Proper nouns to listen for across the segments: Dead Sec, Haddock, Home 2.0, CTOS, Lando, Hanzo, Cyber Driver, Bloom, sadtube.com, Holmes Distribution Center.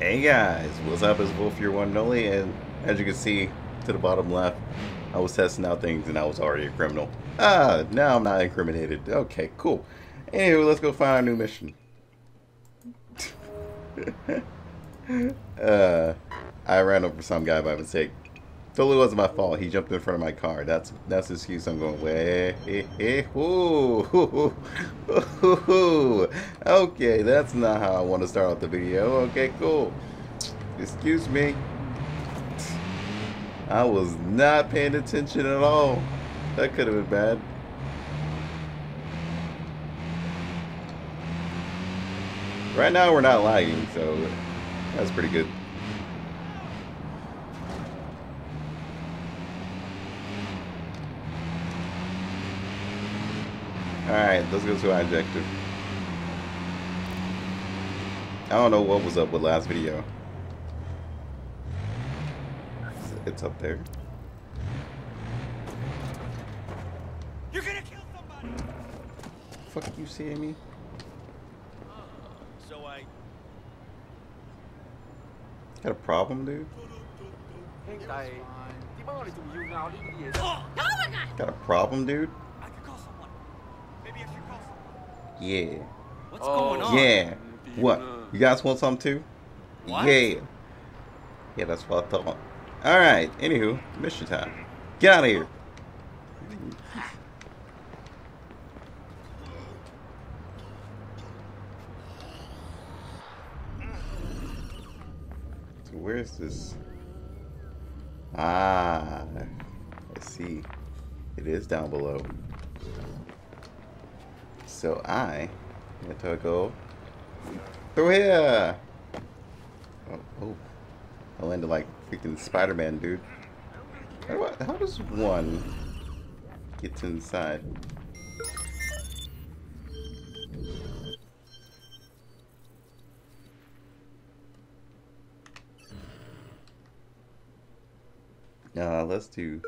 Hey guys, what's up? It's Wolf, your one and only, and as you can see to the bottom left, I was testing out things and I was already a criminal. Now I'm not incriminated. Okay, cool. Anyway, let's go find our new mission. I ran over some guy by mistake. Totally wasn't my fault. He jumped in front of my car. That's his excuse. I'm going way. Okay, that's not how I want to start off the video. Okay, cool. Excuse me. I was not paying attention at all. That could have been bad. Right now we're not lagging, so that's pretty good. Alright, let's go to our objective. I don't know what was up with last video. It's up there. You're gonna kill somebody! Fuck you, seeing me? Got a problem, dude? Got a problem, dude? Yeah. What's going on? Yeah. What? You guys want something too? What? Yeah. Yeah, that's what I thought. Alright, anywho, mission time. Get out of here. So where is this? Ah, I see. It is down below. So I have to go through here. Oh, I landed like freaking Spider-Man, dude. How does one get inside? Let's do.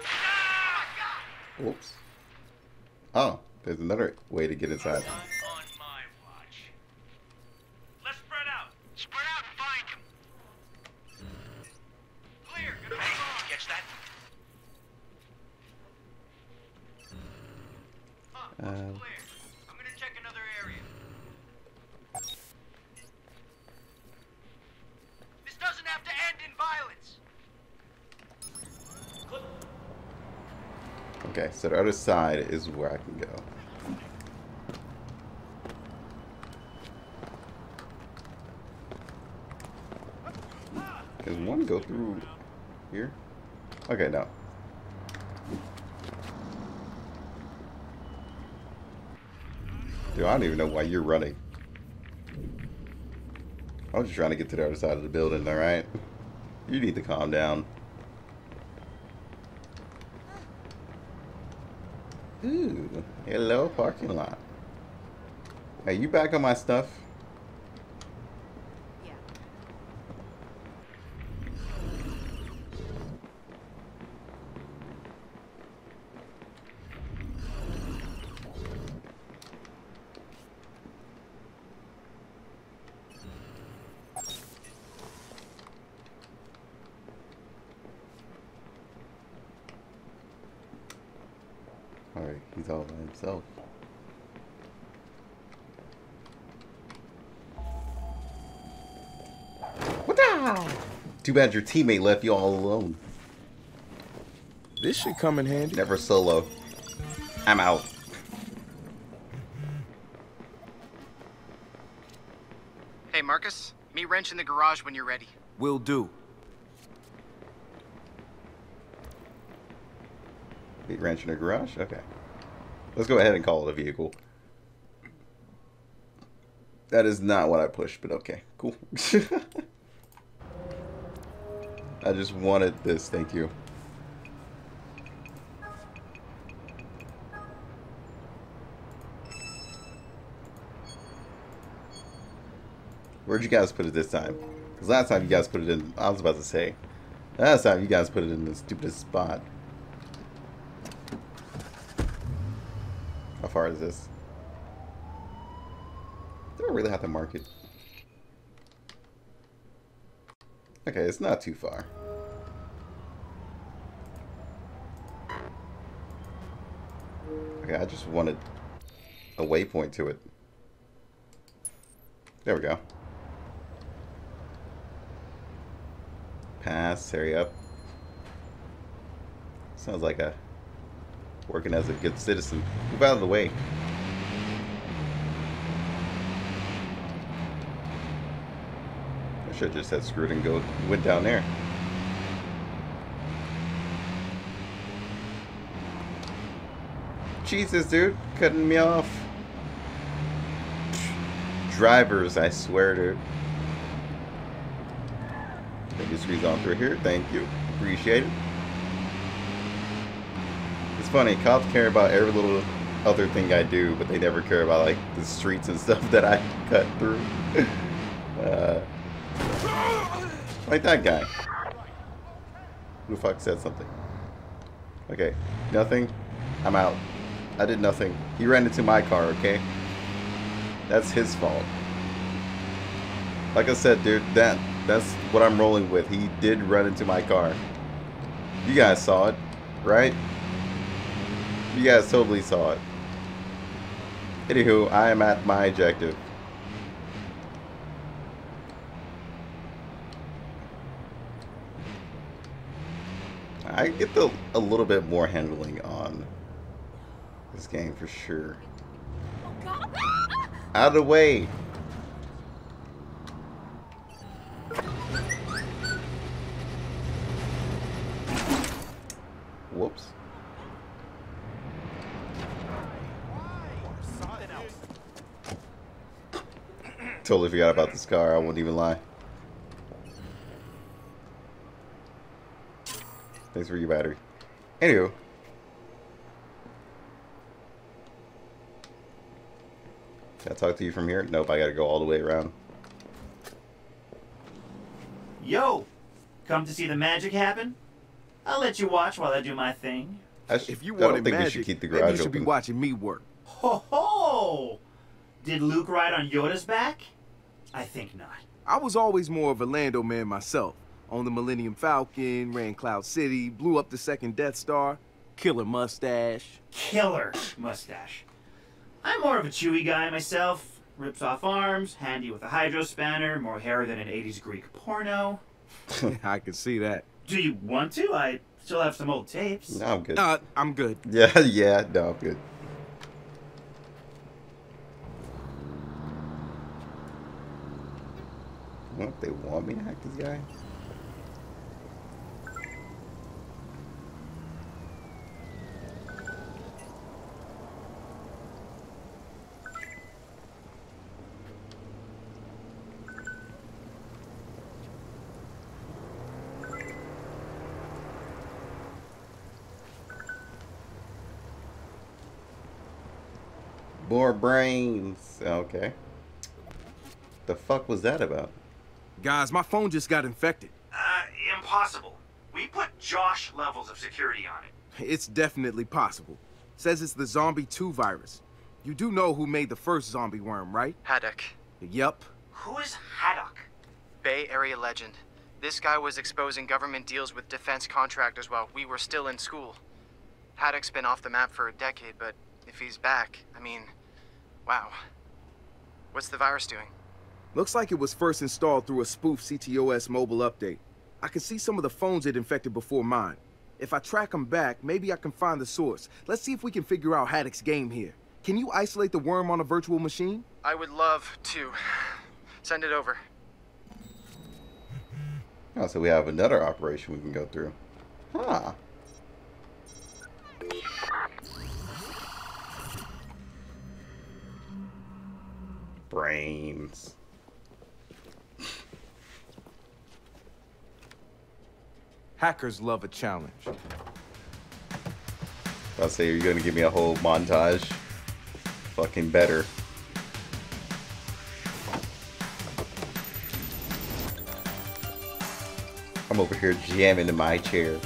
Whoops. Oh. There's another way to get inside. On my watch. Let's spread out. Spread out and find him. Clear. Good. Hey, catch that. Clear. I'm going to check another area. This doesn't have to end in violence. Clip. Okay, so the other side is where I can go. Can one go through here? Okay, no. Dude, I don't even know why you're running. I was just trying to get to the other side of the building, alright? You need to calm down. Ooh, hello parking lot. Hey, you back on my stuff? He's all by himself. What the? Too bad your teammate left you all alone. This should come in handy. Never solo. I'm out. Hey Marcus, meet Wrench in the garage when you're ready. Will do. Meet Wrench in the garage? Okay. Let's go ahead and call it a vehicle. That is not what I pushed, but okay, cool. I just wanted this, thank you. Where'd you guys put it this time? Because last time you guys put it in, I was about to say, last time you guys put it in the stupidest spot. How far is this? Do I really have to mark it? Okay, it's not too far. Okay, I just wanted a waypoint to it. There we go. Pass, hurry up. Sounds like a working as a good citizen. Move out of the way. I should have just had screwed and go went down there. Jesus, dude, cutting me off. Drivers, I swear, dude. I think you squeeze on through here. Thank you. Appreciate it. It's funny, cops care about every little other thing I do, but they never care about, like, the streets and stuff that I cut through. Like that guy. Who the fuck said something? Okay, nothing. I'm out. I did nothing. He ran into my car, okay? That's his fault. Like I said, dude, that's what I'm rolling with. He did run into my car. You guys saw it, right? You guys totally saw it. Anywho, I am at my objective. I get a little bit more handling on this game for sure. Out of the way! Whoops. Totally forgot about this car, I wouldn't even lie. Thanks for your battery. Anywho. Can I talk to you from here? Nope, I gotta go all the way around. Yo! Come to see the magic happen? I'll let you watch while I do my thing. If you want magic, we should keep the garage open. You should be watching me work. Ho ho! Did Luke ride on Yoda's back? I think not. I was always more of a Lando man myself. On the Millennium Falcon, ran Cloud City, blew up the second Death Star. Killer mustache. Killer mustache. I'm more of a Chewy guy myself. Rips off arms, handy with a hydro spanner, more hair than an 80s Greek porno. I can see that. Do you want to? I still have some old tapes. No, I'm good. I'm good. Yeah, yeah, no, I'm good. What, they want me to hack this guy? More brains. Okay. The fuck was that about? Guys, my phone just got infected. Impossible. We put Josh levels of security on it. It's definitely possible. Says it's the Zombie 2 virus. You do know who made the first zombie worm, right? Haddock. Yep. Who is Haddock? Bay Area legend. This guy was exposing government deals with defense contractors while we were still in school. Haddock's been off the map for a decade, but if he's back, I mean... Wow. What's the virus doing? Looks like it was first installed through a spoof CTOS mobile update. I can see some of the phones it infected before mine. If I track them back, maybe I can find the source. Let's see if we can figure out Haddock's game here. Can you isolate the worm on a virtual machine? I would love to. Send it over. Oh, so we have another operation we can go through. Huh. Brains. Hackers love a challenge. I'll say you're gonna give me a whole montage. Fucking better. I'm over here jamming in my chair.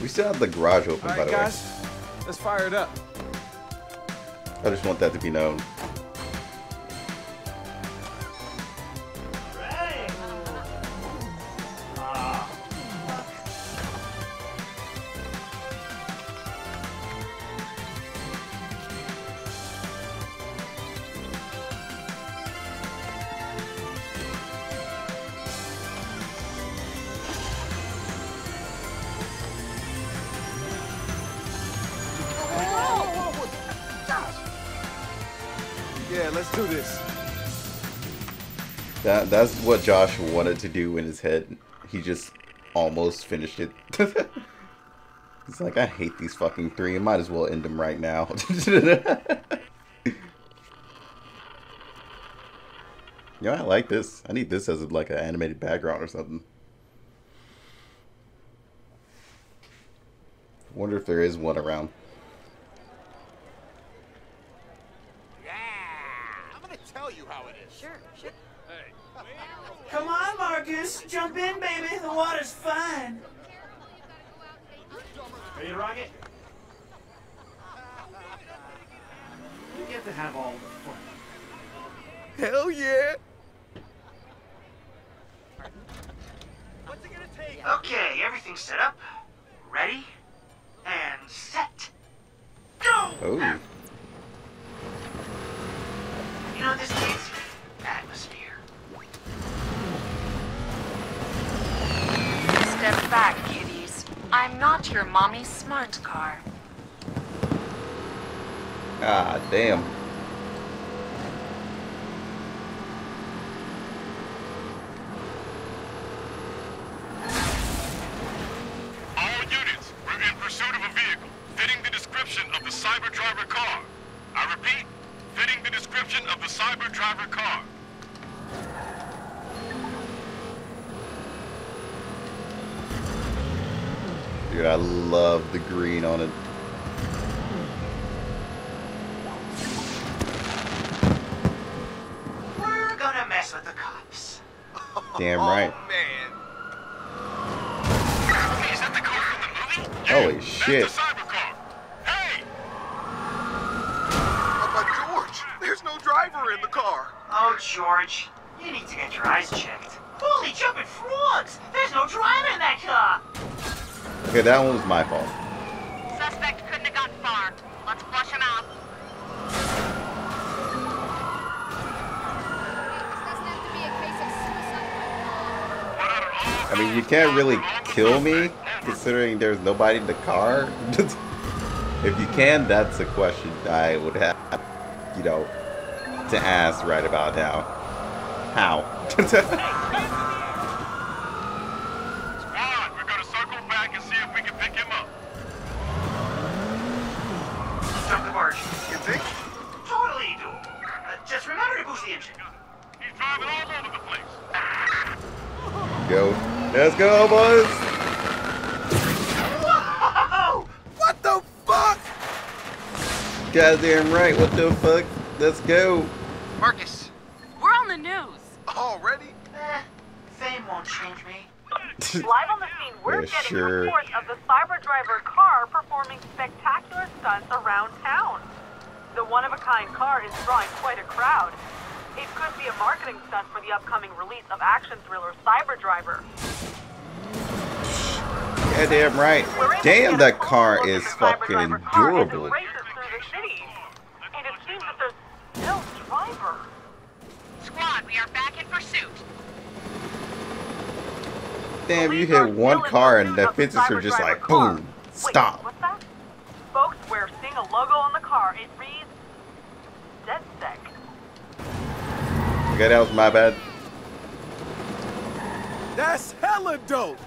We still have the garage open, by the way. Let's fire it up. I just want that to be known. Yeah, let's do this. That's what Josh wanted to do in his head. He just almost finished it. He's like, I hate these fucking three. I might as well end them right now. Yo, I like this. I need this as like an animated background or something. Wonder if there is one around. Come on, Marcus. Jump in, baby. The water's fine. Ready to rock it? You get to have all the fun. Hell yeah! What's it gonna take? Okay, everything's set up. Ready? And set. Go! Oh. You know what this means? Atmosphere. Step back, kiddies. I'm not your mommy's smart car. Ah, damn. All units, we're in pursuit of a vehicle fitting the description of the Cyber Driver car. I repeat, fitting the description of the Cyber Driver car. Dude, I love the green on it. We're gonna mess with the cops. Damn right. Oh, man. Is that the car from the movie? Yeah, holy shit. That's the cybercar. Hey! Oh, my George, there's no driver in the car. Oh, George, you need to get your eyes checked. Holy jumping frogs! There's no driver in that car. Okay, that one was my fault. Suspect couldn't have got far. Let's flush him out. I mean, you can't really kill me, considering there's nobody in the car. If you can, that's a question I would have, you know, to ask right about now. How? Go. Let's go, boys! Whoa! What the fuck? Goddamn right, what the fuck? Let's go. Marcus, we're on the news. Already? Fame won't change me. Live on the scene, we're getting reports of the Cyber Driver car performing spectacular stunts around town. The one-of-a-kind car is drawing quite a crowd. It could be a marketing stunt for the upcoming release of action thriller Cyber Driver. Yeah, damn right. Damn, that car is fucking endurable. And it seems that there's no driver. Squad, we are back in pursuit. Damn, you hit one car and the fences are just like, boom, stop. What's that? Folks, we're seeing a logo on the car. It reads Dead Sec. Okay, that was my bad. That's hella dope!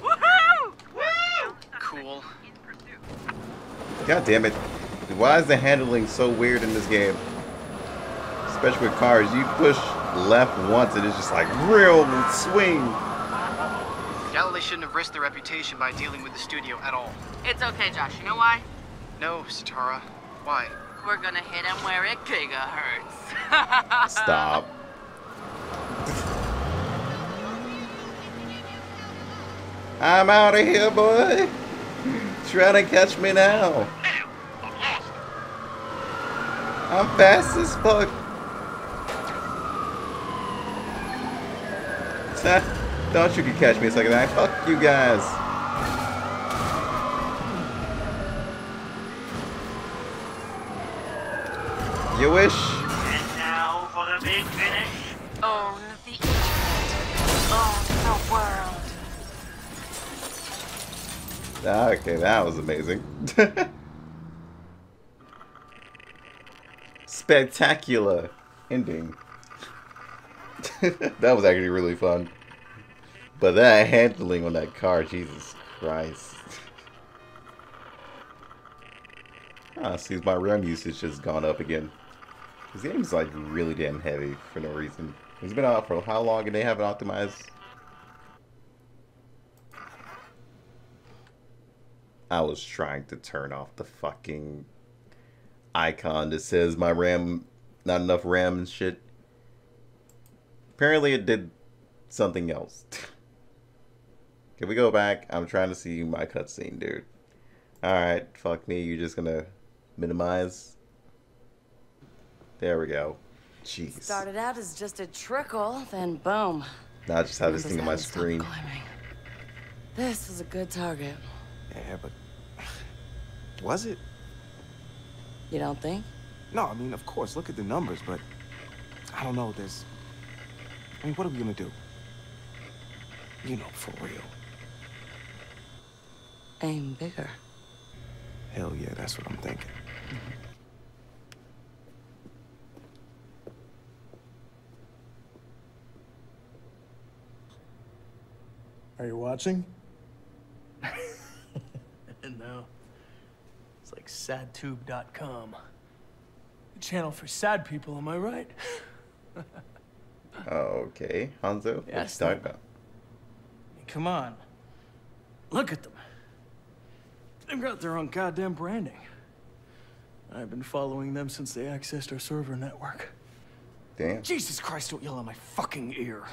Woohoo! Woo! Cool. God damn it. Why is the handling so weird in this game? Especially with cars. You push left once and it's just like real swing. Galilee shouldn't have risked their reputation by dealing with the studio at all. It's okay, Josh. You know why? No, Satara. Why? We're gonna hit him where it giga hurts. Stop. I'm out of here, boy. Trying to catch me now. I'm fast as fuck. Thought you could catch me a second time. Fuck you guys. You wish. And now for the big finish. Own the internet. Own the world. Okay, that was amazing. Spectacular ending. That was actually really fun. But that handling on that car, Jesus Christ. Ah, seems my run usage has gone up again. This game's like really damn heavy for no reason. It's been out for how long and they haven't optimized? I was trying to turn off the fucking icon that says my RAM, not enough RAM and shit. Apparently it did something else. Can we go back? I'm trying to see my cutscene, dude. Alright, fuck me, you're just gonna minimize. There we go. Jeez. Started out as just a trickle, then boom. Now I just have this thing on my screen. This was a good target. Yeah, but was it? You don't think? No, I mean, of course, look at the numbers, but I don't know, there's... I mean, what are we gonna do? You know, for real. Aim bigger. Hell yeah, that's what I'm thinking. Mm-hmm. Are you watching? No. It's like sadtube.com. A channel for sad people, am I right? Okay, Hanzo, yeah, let's talk about. I mean, come on. Look at them. They've got their own goddamn branding. I've been following them since they accessed our server network. Damn. Jesus Christ, don't yell in my fucking ear.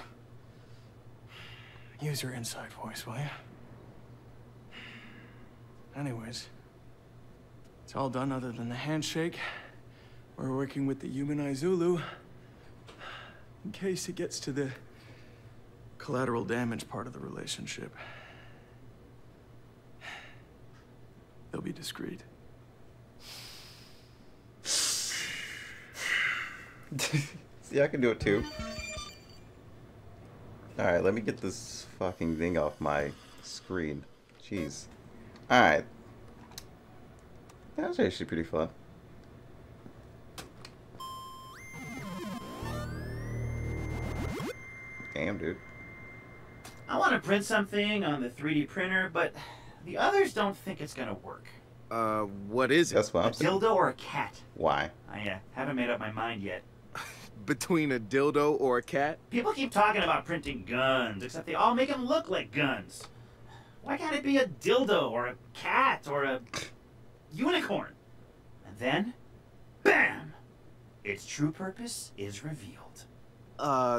Use your inside voice, will you? Anyways, it's all done other than the handshake. We're working with the human Izulu. In case it gets to the collateral damage part of the relationship. They'll be discreet. See, I can do it too. Alright, let me get this fucking thing off my screen. Jeez. Alright. That was actually pretty fun. Damn, dude. I want to print something on the 3D printer, but the others don't think it's gonna work. What is it? That's what I'm saying. A dildo or a cat? Why? I haven't made up my mind yet. Between a dildo or a cat? People keep talking about printing guns, except they all make them look like guns. Why can't it be a dildo or a cat or a unicorn? And then, bam! Its true purpose is revealed.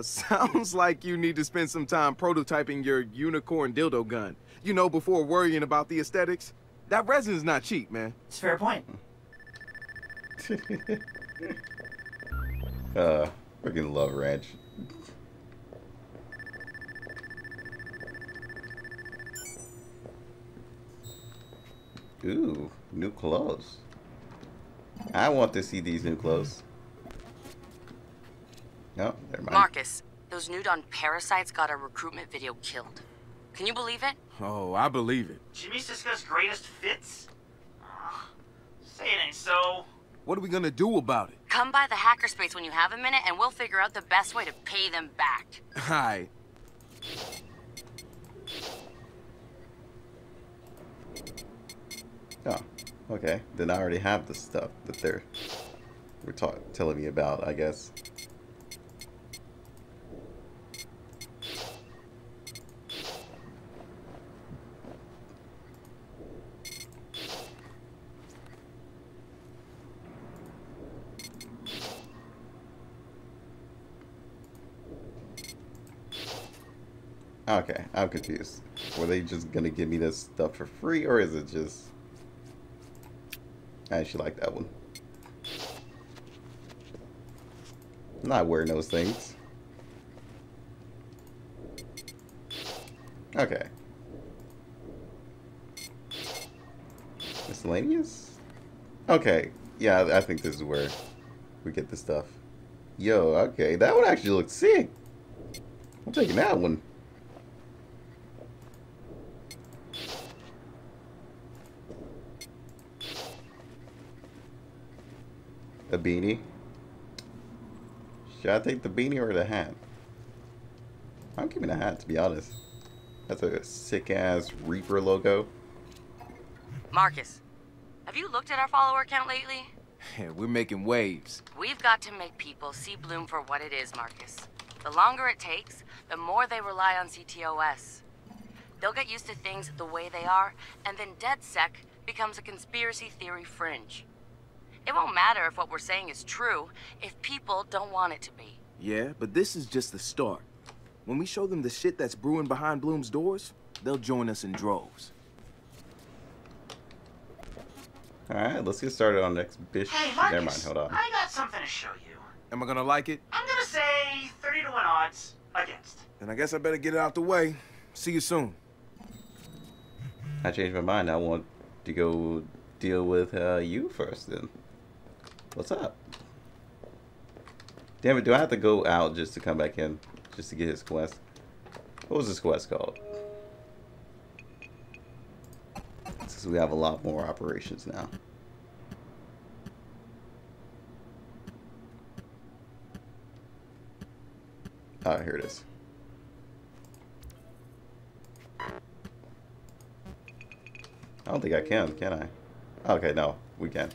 Sounds like you need to spend some time prototyping your unicorn dildo gun. You know, before worrying about the aesthetics. That resin's not cheap, man. It's a fair point. Freaking love ranch. Ooh, new clothes. I want to see these new clothes. No, never mind. Marcus, those nude on parasites got our recruitment video killed. Can you believe it? Oh, I believe it. Jimmy's discussed greatest fits? Say it ain't so. What are we gonna do about it? Come by the hackerspace when you have a minute and we'll figure out the best way to pay them back. Hi. Oh, okay. Then I already have the stuff that they're telling me about, I guess. Okay, I'm confused. Were they just gonna give me this stuff for free, or is it just... I actually like that one. I'm not wearing those things. Okay. Miscellaneous? Okay. Yeah, I think this is where we get the stuff. Yo, okay. That one actually looks sick. I'm taking that one. A beanie. Should I take the beanie or the hat? I'm keeping the hat, to be honest. That's a sick-ass Reaper logo. Marcus, have you looked at our follower count lately? Yeah, we're making waves. We've got to make people see Bloom for what it is, Marcus. The longer it takes, the more they rely on CTOS. They'll get used to things the way they are, and then Dead Sec becomes a conspiracy theory fringe. It won't matter if what we're saying is true, if people don't want it to be. Yeah, but this is just the start. When we show them the shit that's brewing behind Bloom's doors, they'll join us in droves. Alright, let's get started on the next bitch. Hey, Marcus, never mind, hold on. I got something to show you. Am I gonna like it? I'm gonna say 30-1 odds against. Then I guess I better get it out the way. See you soon. I changed my mind. I want to go deal with you first then. What's up? Damn it, do I have to go out just to come back in? Just to get his quest? What was this quest called? Since we have a lot more operations now. Ah, here it is. I don't think I can I? Okay, no, we can.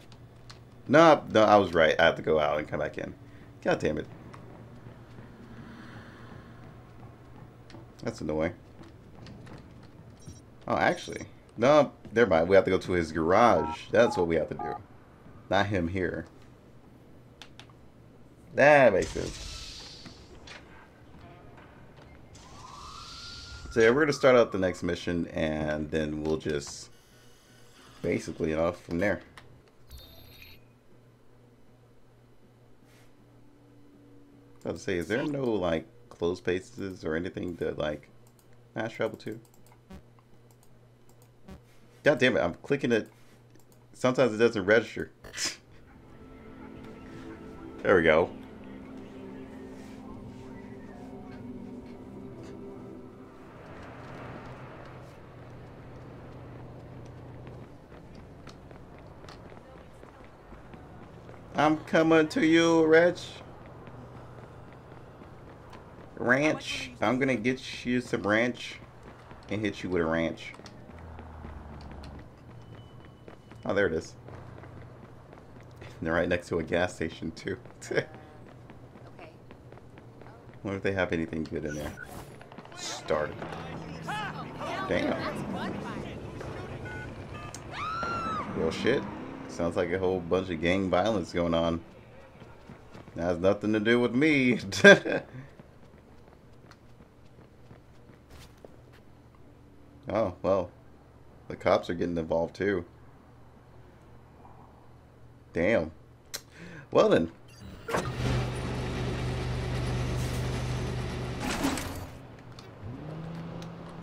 No, I was right. I have to go out and come back in. God damn it. That's annoying. Oh, actually. No, never mind. We have to go to his garage. That's what we have to do. Not him here. That makes sense. So yeah, we're going to start out the next mission, and then we'll just basically off from there. I was about to say, is there no, like, closed spaces or anything to, like, fast travel to? God damn it, I'm clicking it. Sometimes it doesn't register. There we go. I'm coming to you, Ranch. Ranch. I'm gonna get you some ranch and hit you with a ranch. Oh, there it is. And they're right next to a gas station too. Okay. Wonder if they have anything good in there. Started. Damn. Real shit. Sounds like a whole bunch of gang violence going on. That has nothing to do with me. Oh, well. The cops are getting involved, too. Damn. Well, then.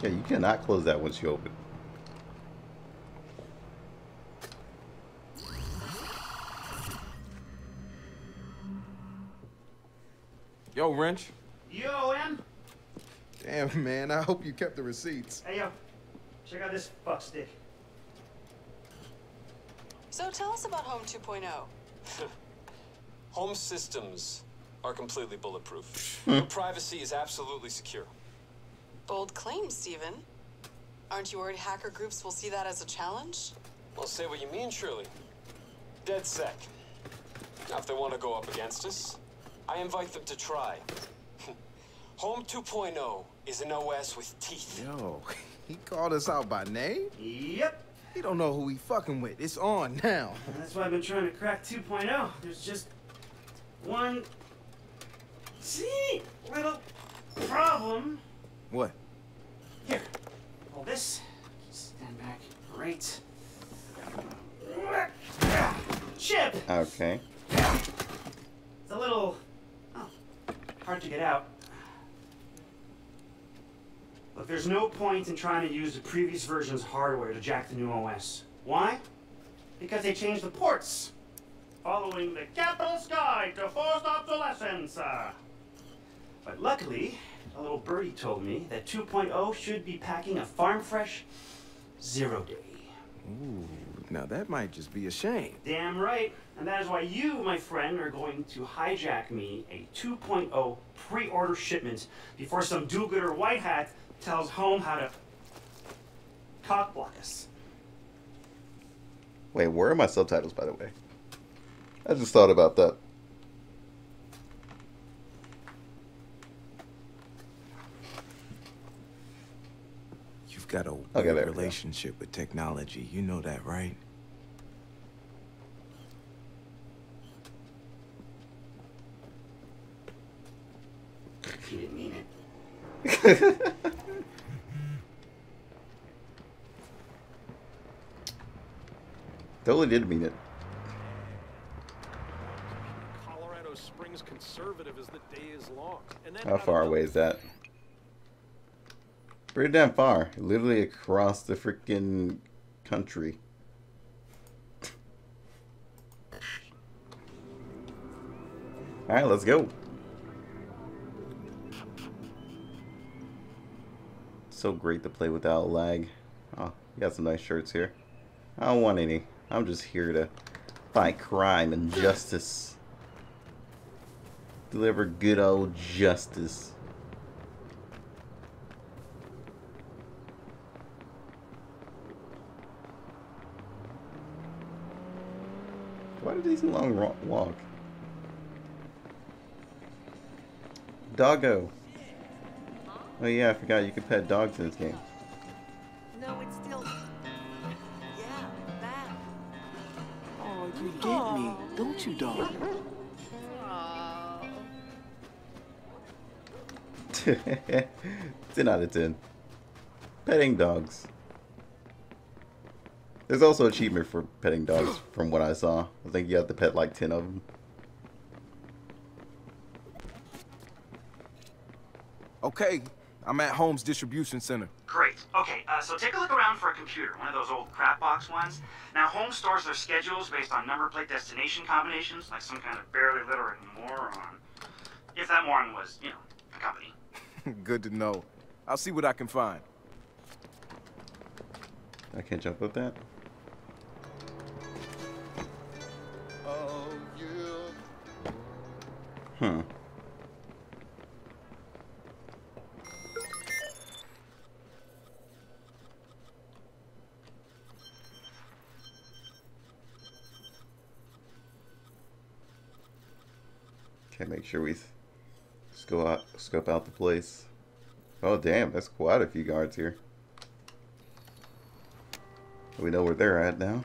Yeah, you cannot close that once you open. Yo, Wrench. Yo, M. Damn, man. I hope you kept the receipts. Hey, yo. Check out this fuck stick. So tell us about Home 2.0. Home systems are completely bulletproof. Your privacy is absolutely secure. Bold claim, Steven. Aren't you worried hacker groups will see that as a challenge? Well, say what you mean, surely. Dead Sec. Now, if they want to go up against us, I invite them to try. Home 2.0 is an OS with teeth. Yo, he called us out by name? Yep. He don't know who he fucking with. It's on now. That's why I've been trying to crack 2.0. There's just one little problem. What? this. Stand back. Right. Chip! Okay. It's a little hard to get out. Look, there's no point in trying to use the previous version's hardware to jack the new OS. Why? Because they changed the ports. Following the capital's guide to forced obsolescence. But luckily, a little birdie told me that 2.0 should be packing a farm fresh 0 day. Ooh, now that might just be a shame. Damn right. And that is why you, my friend, are going to hijack me a 2.0 pre-order shipment before some do-gooder white hat tells Home how to cockblock us. Wait, where are my subtitles, by the way? I just thought about that. You've got a weird relationship with technology. You know that, right? He didn't mean it. Totally did mean it. Colorado Springs conservative as the day is long. And how far away is that? Pretty damn far. Literally across the freaking country. Alright, let's go. So great to play without lag. Oh, you got some nice shirts here. I don't want any. I'm just here to fight crime and justice. Deliver good old justice. Why did these long walk? Doggo. Oh yeah, I forgot you could pet dogs in this game. No, it's still... Yeah, that. Oh, you get me, don't you, dog? Oh. 10 out of 10. Petting dogs. There's also an achievement for petting dogs, from what I saw. I think you have to pet like 10 of them. Okay. I'm at Holmes Distribution Center. Great. Okay, so take a look around for a computer, one of those old crap box ones. Now, Holmes stores their schedules based on number plate destination combinations, like some kind of barely literate moron. If that moron was, you know, a company. Good to know. I'll see what I can find. I can't jump with that. Oh, yeah. Huh. Okay, make sure we scope out the place. Oh damn, that's quite a few guards here. We know where they're at now.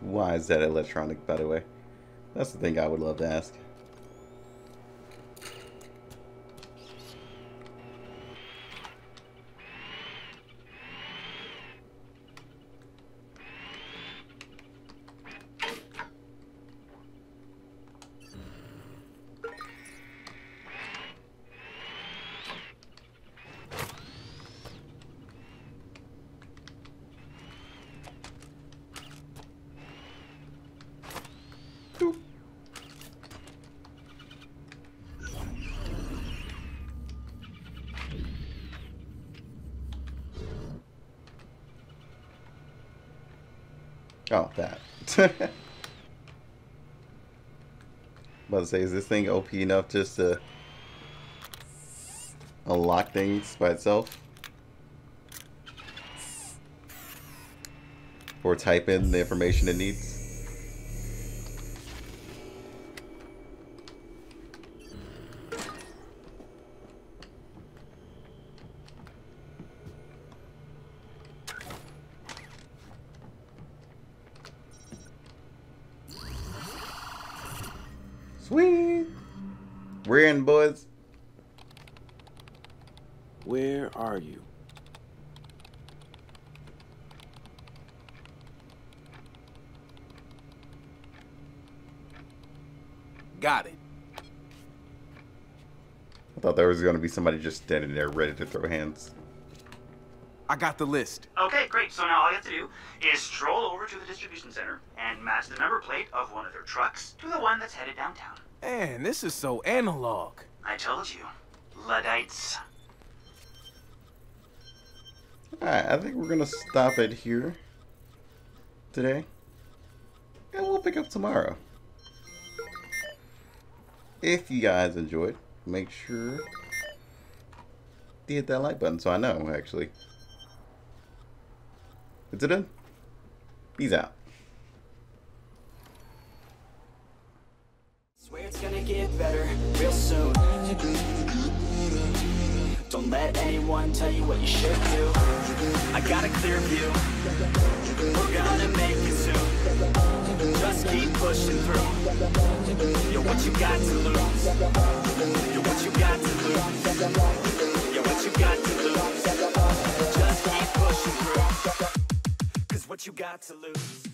Why is that electronic, by the way? That's the thing I would love to ask. Oh, that. About to say, is this thing OP enough just to unlock things by itself? Or type in the information it needs? Sweet. We're in, boys. Where are you? Got it. I thought there was going to be somebody just standing there ready to throw hands. I got the list. Okay, great. So now all you have to do is stroll over to the distribution center and match the number plate of one of their trucks to the one that's headed downtown. Man, this is so analog. I told you. Luddites. Alright, I think we're going to stop it here today. And we'll pick up tomorrow. If you guys enjoyed, make sure to hit that like button so I know, actually. It's it done. Peace out. Swear it's gonna get better real soon. Don't let anyone tell you what you should do. I got a clear view. We're gonna make it soon. Just keep pushing through. You're what you got to lose. You're what you got to lose. You're what you got to lose. Just keep pushing through. What you got to lose?